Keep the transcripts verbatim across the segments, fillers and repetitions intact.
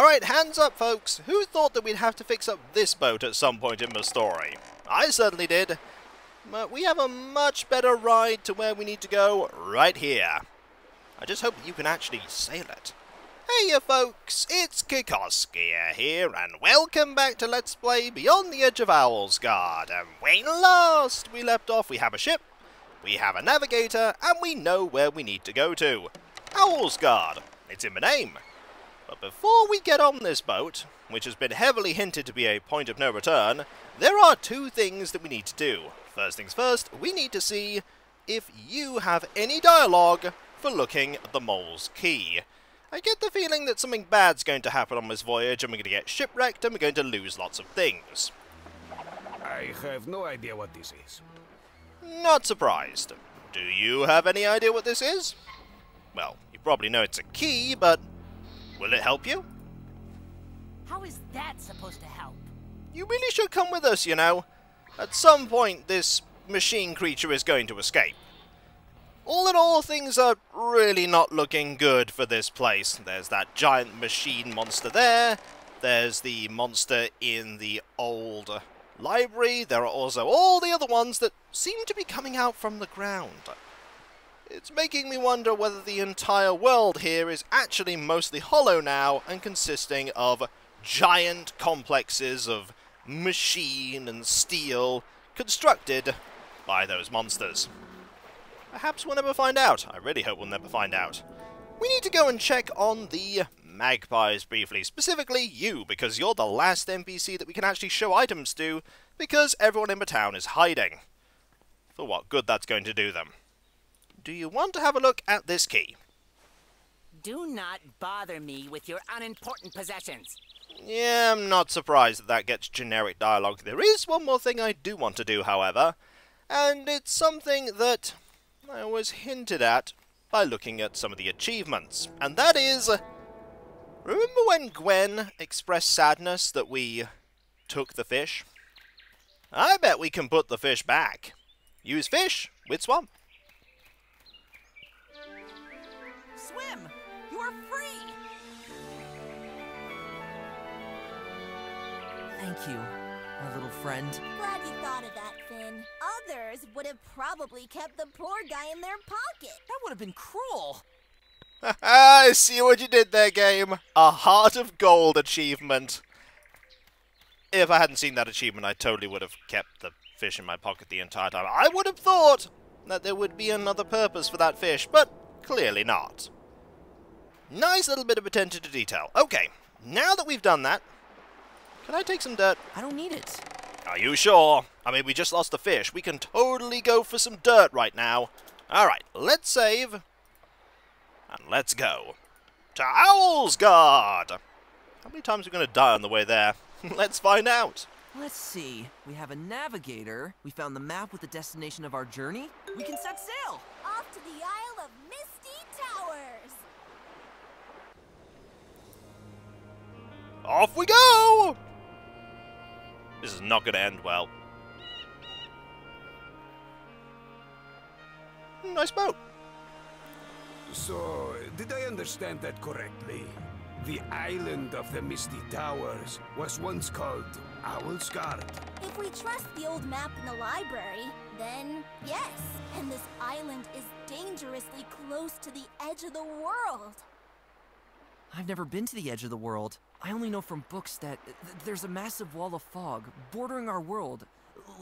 Alright, hands up folks, who thought that we'd have to fix up this boat at some point in the story? I certainly did. But we have a much better ride to where we need to go right here. I just hope that you can actually sail it. Hey you folks, it's Kikoskia here, and welcome back to Let's Play Beyond the Edge of Owlsgard. And when last we left off, we have a ship, we have a navigator, and we know where we need to go to. Owlsgard, it's in the name. But before we get on this boat, which has been heavily hinted to be a point of no return, there are two things that we need to do. First things first, we need to see if you have any dialogue for looking at the Mole's Key. I get the feeling that something bad's going to happen on this voyage, and we're going to get shipwrecked, and we're going to lose lots of things. I have no idea what this is. Not surprised. Do you have any idea what this is? Well, you probably know it's a key, but will it help you? How is that supposed to help? You really should come with us, you know. At some point, this machine creature is going to escape. All in all, things are really not looking good for this place. There's that giant machine monster there. There's the monster in the old library. There are also all the other ones that seem to be coming out from the ground. It's making me wonder whether the entire world here is actually mostly hollow now and consisting of giant complexes of machine and steel constructed by those monsters. Perhaps we'll never find out. I really hope we'll never find out. We need to go and check on the magpies briefly. Specifically you, because you're the last N P C that we can actually show items to, because everyone in the town is hiding. For what good that's going to do them. Do you want to have a look at this key? Do not bother me with your unimportant possessions. Yeah, I'm not surprised that that gets generic dialogue. There is one more thing I do want to do, however. And it's something that I was hinted at by looking at some of the achievements, and that is, remember when Gwen expressed sadness that we took the fish? I bet we can put the fish back. Use fish with swamp. Swim! You are free! Thank you, my little friend. Glad you thought of that, Finn. Others would have probably kept the poor guy in their pocket. That would have been cruel. I see what you did there, game. A Heart of Gold achievement. If I hadn't seen that achievement, I totally would have kept the fish in my pocket the entire time. I would have thought that there would be another purpose for that fish, but clearly not. Nice little bit of attention to detail. Okay, now that we've done that, can I take some dirt? I don't need it. Are you sure? I mean, we just lost the fish. We can totally go for some dirt right now. Alright, let's save. And let's go to Owlsgard! How many times are we going to die on the way there? Let's find out. Let's see. We have a navigator. We found the map with the destination of our journey. We can set sail! Off to the Isle of Misty Towers! Off we go! This is not going to end well. Nice boat. So, did I understand that correctly? The island of the Misty Towers was once called Owlsgard. If we trust the old map in the library, then yes. And this island is dangerously close to the edge of the world. I've never been to the edge of the world. I only know from books that th there's a massive wall of fog bordering our world,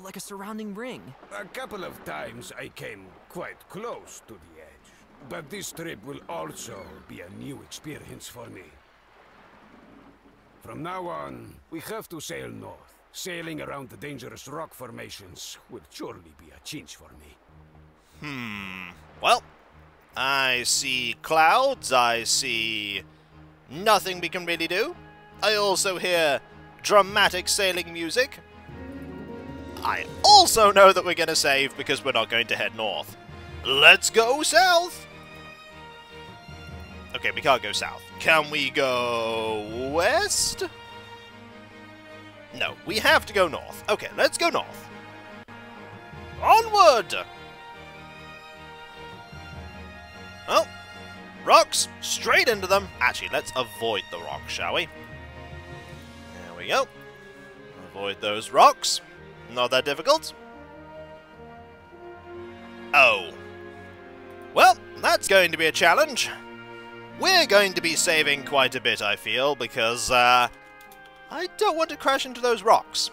like a surrounding ring. A couple of times I came quite close to the edge, but this trip will also be a new experience for me. From now on, we have to sail north. Sailing around the dangerous rock formations will surely be a change for me. Hmm. Well, I see clouds, I see nothing we can really do. I also hear dramatic sailing music. I also know that we're going to save because we're not going to head north. Let's go south! Okay, we can't go south. Can we go west? No, we have to go north. Okay, let's go north. Onward! Oh, Rocks! Straight into them! Actually, let's avoid the rocks, shall we? There we go. Avoid those rocks. Not that difficult. Oh. Well, that's going to be a challenge. We're going to be saving quite a bit, I feel, because, uh... I don't want to crash into those rocks.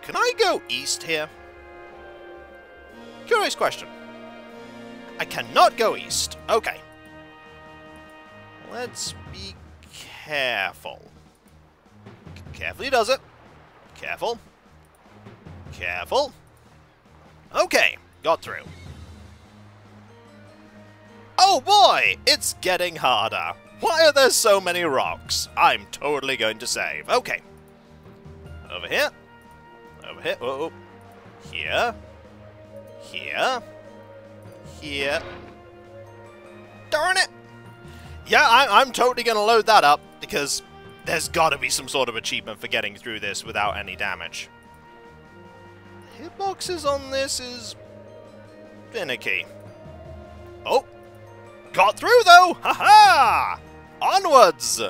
Can I go east here? Curious question. I cannot go east. Okay. Let's be careful. Carefully does it. Careful. Careful. Okay. Got through. Oh boy! It's getting harder. Why are there so many rocks? I'm totally going to save. Okay. Over here. Over here. Oh, oh. Here. Here. Here. Darn it! Yeah, I, I'm totally going to load that up, because there's got to be some sort of achievement for getting through this without any damage. Hitboxes on this is finicky. Oh! Got through, though! Ha-ha! Onwards!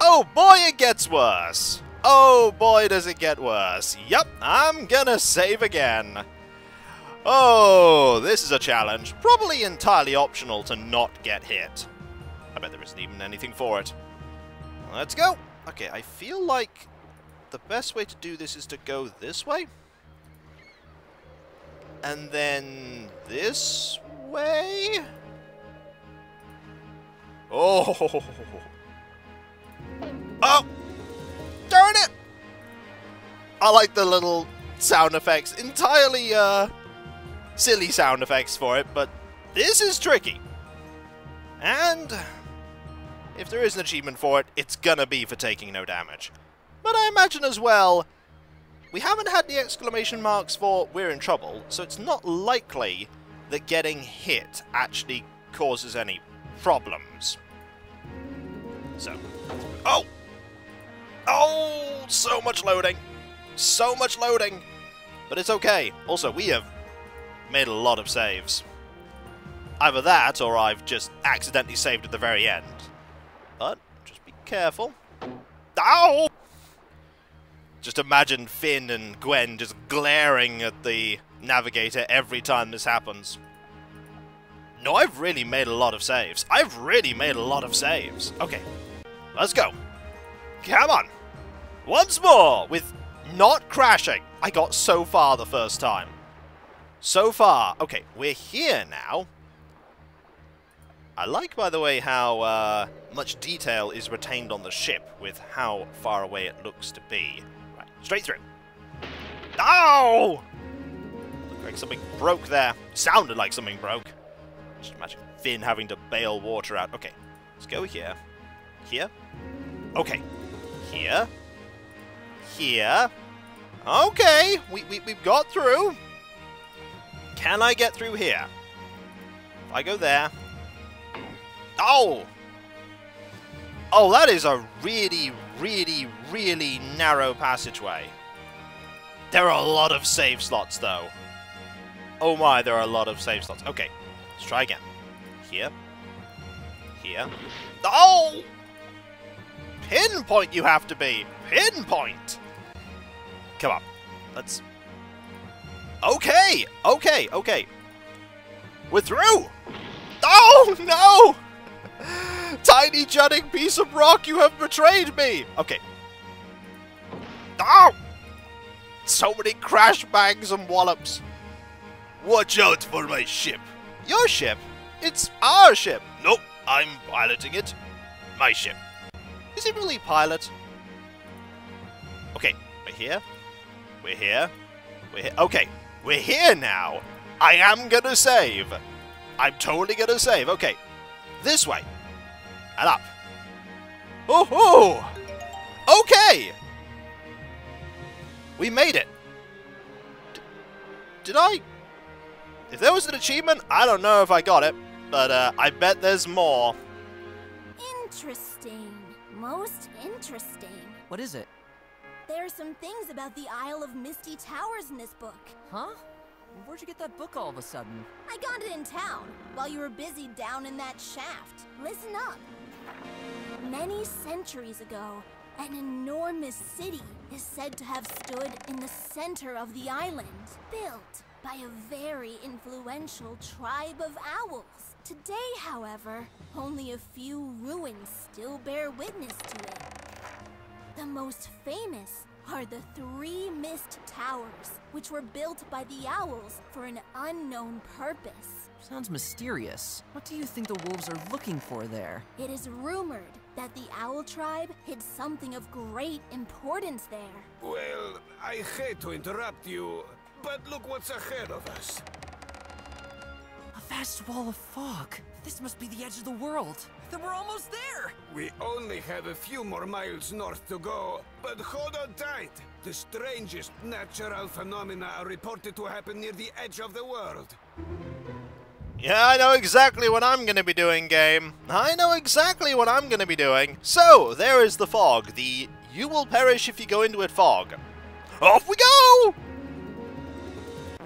Oh boy, it gets worse! Oh boy, does it get worse! Yep, I'm gonna save again! Oh, this is a challenge. Probably entirely optional to not get hit. I bet there isn't even anything for it. Let's go! Okay, I feel like the best way to do this is to go this way. And then this way? Oh! Oh! Darn it! I like the little sound effects. Entirely, uh... silly sound effects for it, but this is tricky. And if there is an achievement for it, it's gonna be for taking no damage. But I imagine as well, we haven't had the exclamation marks for we're in trouble, so it's not likely that getting hit actually causes any problems. So, oh! Oh, so much loading! So much loading! But it's okay. Also, we have made a lot of saves. Either that, or I've just accidentally saved at the very end. But, just be careful. Ow! Just imagine Finn and Gwen just glaring at the navigator every time this happens. No, I've really made a lot of saves. I've really made a lot of saves. Okay, let's go. Come on. Once more, with not crashing. I got so far the first time. So far. Okay, we're here now. I like, by the way, how uh, much detail is retained on the ship with how far away it looks to be. Right, straight through. Ow! Looked like something broke there. Sounded like something broke. Just imagine Finn having to bail water out. Okay, let's go here. Here. Okay. Here. Here. Okay, we, we, we've got through. Can I get through here? If I go there... Oh! Oh, that is a really, really, really narrow passageway. There are a lot of save slots, though. Oh my, there are a lot of save slots. Okay, let's try again. Here. Here. Oh! Pinpoint you have to be! Pinpoint! Come on, let's... Okay! Okay, okay. We're through! Oh, no! Tiny jutting piece of rock, you have betrayed me! Okay. Oh! So many crash bangs and wallops. Watch out for my ship. Your ship? It's our ship. Nope, I'm piloting it. My ship. Is it really pilot? Okay, we're here. We're here. We're here. Okay, we're here now. I am gonna save. I'm totally gonna save. Okay, this way and up. Oh, oh. Okay, we made it. D did I? If there was an achievement, I don't know if I got it, but uh, I bet there's more. Interesting, most interesting. What is it? There are some things about the Isle of Misty Towers in this book. Huh? Where'd you get that book all of a sudden? I got it in town, while you were busy down in that shaft. Listen up. Many centuries ago, an enormous city is said to have stood in the center of the island, built by a very influential tribe of owls. Today, however, only a few ruins still bear witness to it. The most famous are the three mist towers, which were built by the owls for an unknown purpose. Sounds mysterious. What do you think the wolves are looking for there? It is rumored that the Owl Tribe hid something of great importance there. Well, I hate to interrupt you, but look what's ahead of us. A vast wall of fog. This must be the edge of the world. Then we're almost there! We only have a few more miles north to go, but hold on tight. The strangest natural phenomena are reported to happen near the edge of the world. Yeah, I know exactly what I'm going to be doing, game. I know exactly what I'm going to be doing. So, there is the fog. The you will perish if you go into it fog. Off we go!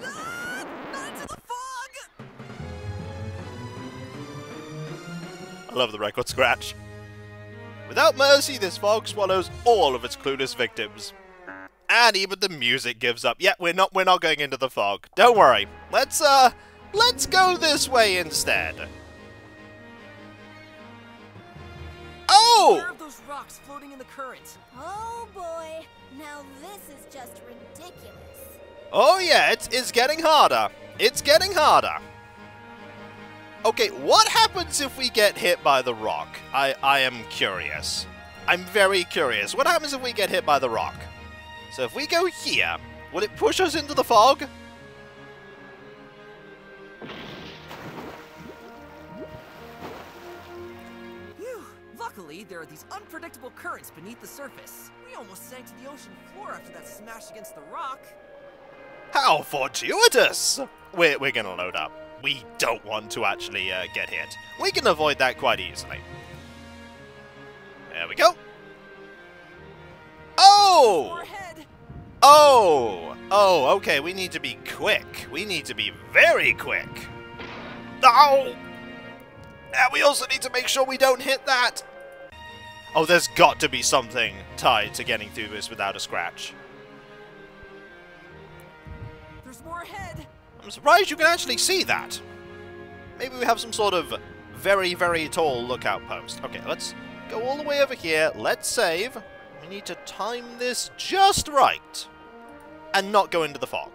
Ah, not into the fog! I love the record scratch. Without mercy, this fog swallows all of its clueless victims. And even the music gives up. Yeah, we're not, we're not going into the fog. Don't worry. Let's, uh... Let's go this way instead. Oh! Where are those rocks floating in the current? Oh boy, now this is just ridiculous. Oh yeah, it's, it's getting harder. It's getting harder. Okay, what happens if we get hit by the rock? I, I am curious. I'm very curious. What happens if we get hit by the rock? So if we go here, will it push us into the fog? Luckily, there are these unpredictable currents beneath the surface. We almost sank to the ocean floor after that smash against the rock. How fortuitous! We're, we're gonna load up. We don't want to actually uh, get hit. We can avoid that quite easily. There we go. Oh! Oh! Oh, okay, we need to be quick. We need to be very quick. Oh! And we also need to make sure we don't hit that! Oh, there's got to be something tied to getting through this without a scratch. There's more ahead. I'm surprised you can actually see that. Maybe we have some sort of very, very tall lookout post. Okay, let's go all the way over here. Let's save. We need to time this just right. And not go into the fog.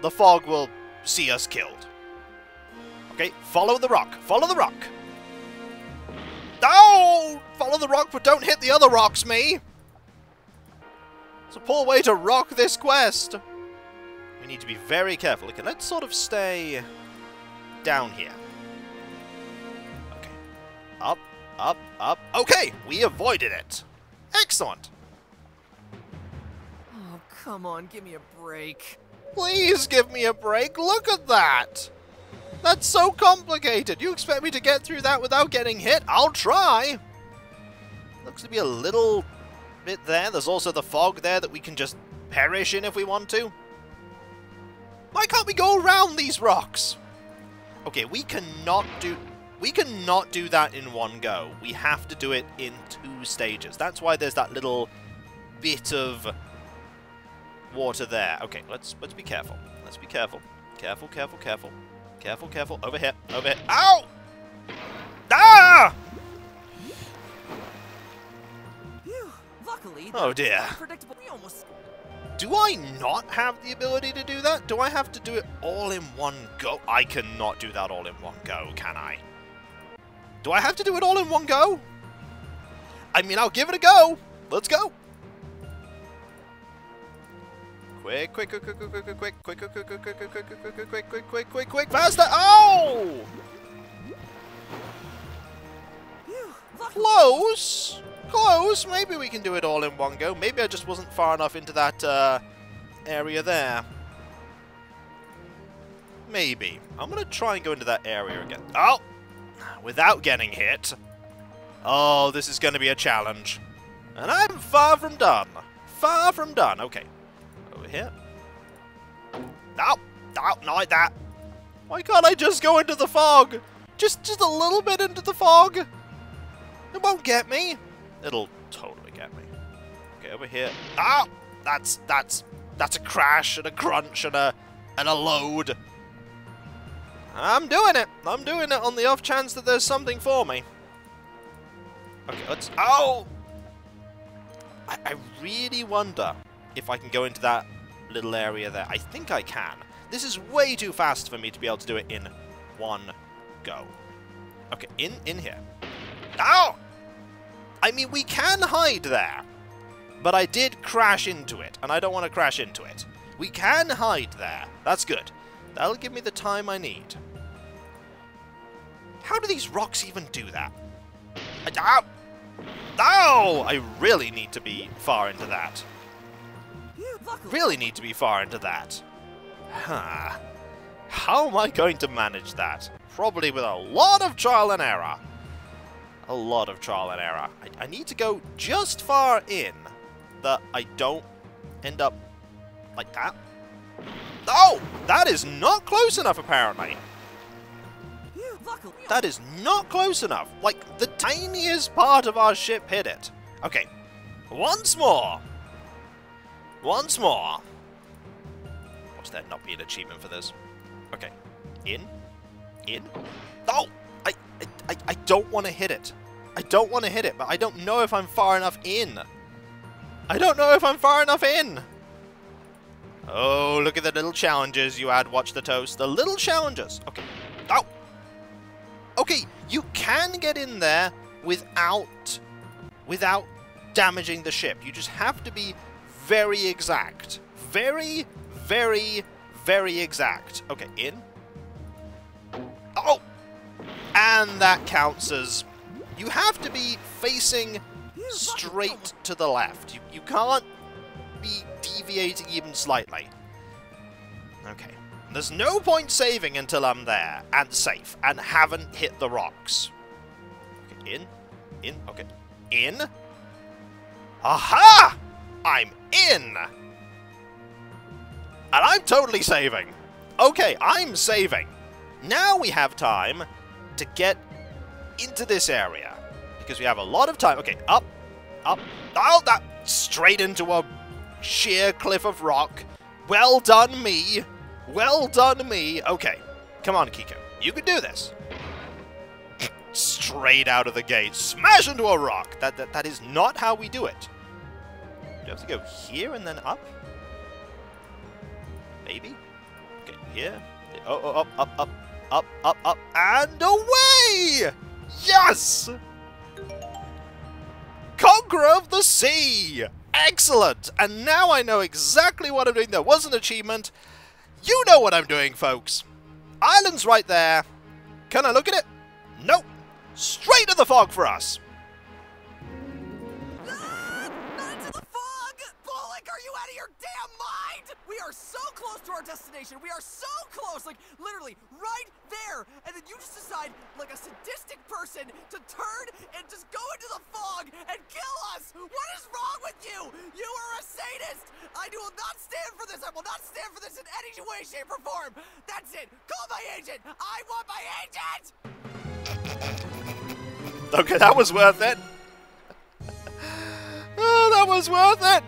The fog will see us killed. Okay, follow the rock. Follow the rock. Oh! Follow the rock, but don't hit the other rocks, me! It's a poor way to rock this quest. We need to be very careful. Okay, let's sort of stay down here. Okay. Up, up, up. Okay, we avoided it. Excellent. Oh, come on, give me a break. Please give me a break. Look at that. That's so complicated! You expect me to get through that without getting hit? I'll try! Looks to be a little bit there. There's also the fog there that we can just perish in if we want to. Why can't we go around these rocks? Okay, we cannot do... We cannot do that in one go. We have to do it in two stages. That's why there's that little bit of water there. Okay, let's, let's be careful. Let's be careful. Careful, careful, careful. Careful, careful. Over here. Over here. Ow! Ah! Phew, luckily, oh dear. We almost... Do I not have the ability to do that? Do I have to do it all in one go? I cannot do that all in one go, can I? Do I have to do it all in one go? I mean, I'll give it a go. Let's go. Quick, quick, quick, quick, quick, quick, quick, quick, quick, quick, quick, quick, quick, quick, quick, quick, quick, quick, quick, faster! Oh! Close! Close! Maybe we can do it all in one go. Maybe I just wasn't far enough into that, uh, area there. Maybe. I'm gonna try and go into that area again. Oh! Without getting hit. Oh, this is gonna be a challenge. And I'm far from done. Far from done. Okay. Here. Ow! Not, not that. Why can't I just go into the fog? Just, just a little bit into the fog. It won't get me. It'll totally get me. Okay, over here. Ah, that's that's that's a crash and a crunch and a and a load. I'm doing it. I'm doing it on the off chance that there's something for me. Okay, let's. Oh, I, I really wonder if I can go into that little area there. I think I can. This is way too fast for me to be able to do it in one go. Okay, in in here. Ow! I mean, we can hide there, but I did crash into it, and I don't want to crash into it. We can hide there. That's good. That'll give me the time I need. How do these rocks even do that? Ow! Ow! I really need to be far into that. Really need to be far into that. Huh. How am I going to manage that? Probably with a lot of trial and error. A lot of trial and error. I, I need to go just far in that I don't end up like that. Oh! That is not close enough, apparently. That is not close enough. Like, the tiniest part of our ship hit it. Okay. Once more. Once more. What's that not be an achievement for this? Okay. In. In. Oh! I, I, I don't want to hit it. I don't want to hit it, but I don't know if I'm far enough in. I don't know if I'm far enough in. Oh, look at the little challenges you had, Watch the Toast. The little challenges. Okay. Oh! Okay, you can get in there without without damaging the ship. You just have to be very exact. Very, very, very exact. Okay, in. Oh! And that counts as... You have to be facing straight to the left. You, you can't be deviating even slightly. Okay. There's no point saving until I'm there, and safe, and haven't hit the rocks. Okay, in. In. Okay. In. Aha! I'm in! And I'm totally saving. Okay, I'm saving. Now we have time to get into this area. Because we have a lot of time. Okay, up. Up. Oh, that! Straight into a sheer cliff of rock. Well done, me. Well done, me. Okay. Come on, Kiko. You can do this. Straight out of the gate. Smash into a rock. That, that that is not how we do it. Do I have to go here and then up? Maybe? Okay, here. Oh, oh, up, up, up, up, up, up, and away! Yes! Conqueror of the Sea! Excellent! And now I know exactly what I'm doing. There was an achievement. You know what I'm doing, folks. Island's right there. Can I look at it? Nope. Straight to the fog for us. Ah, not to the fog! Bollock, are you out of your damn mind? We are so close to our destination. We are so close, like literally right there. And then you just decide, like a sadistic person, to turn and just go into the fog and kill us. What is wrong with you? You are a sadist. I will not stand for this! I will not stand for this in any way, shape, or form! That's it! Call my agent! I want my agent! Okay, that was worth it! Oh, that was worth it!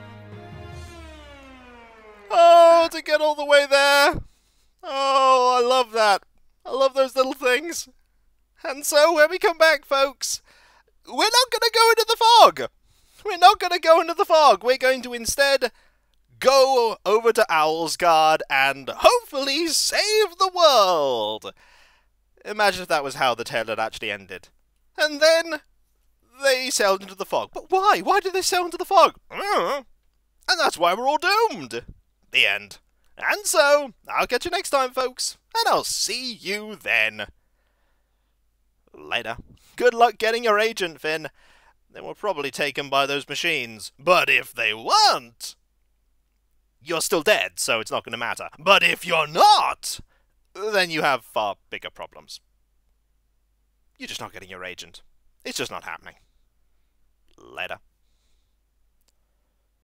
Oh, to get all the way there! Oh, I love that! I love those little things! And so, when we come back, folks, we're not gonna go into the fog! We're not gonna go into the fog! We're going to instead... go over to Owlsgard and hopefully save the world! Imagine if that was how the tale had actually ended. And then they sailed into the fog. But why? Why did they sail into the fog? And that's why we're all doomed! The end. And so, I'll catch you next time, folks, and I'll see you then. Later. Good luck getting your agent, Finn. They were probably taken by those machines. But if they weren't... you're still dead, so it's not going to matter. But if you're not, then you have far bigger problems. You're just not getting your agent. It's just not happening. Later.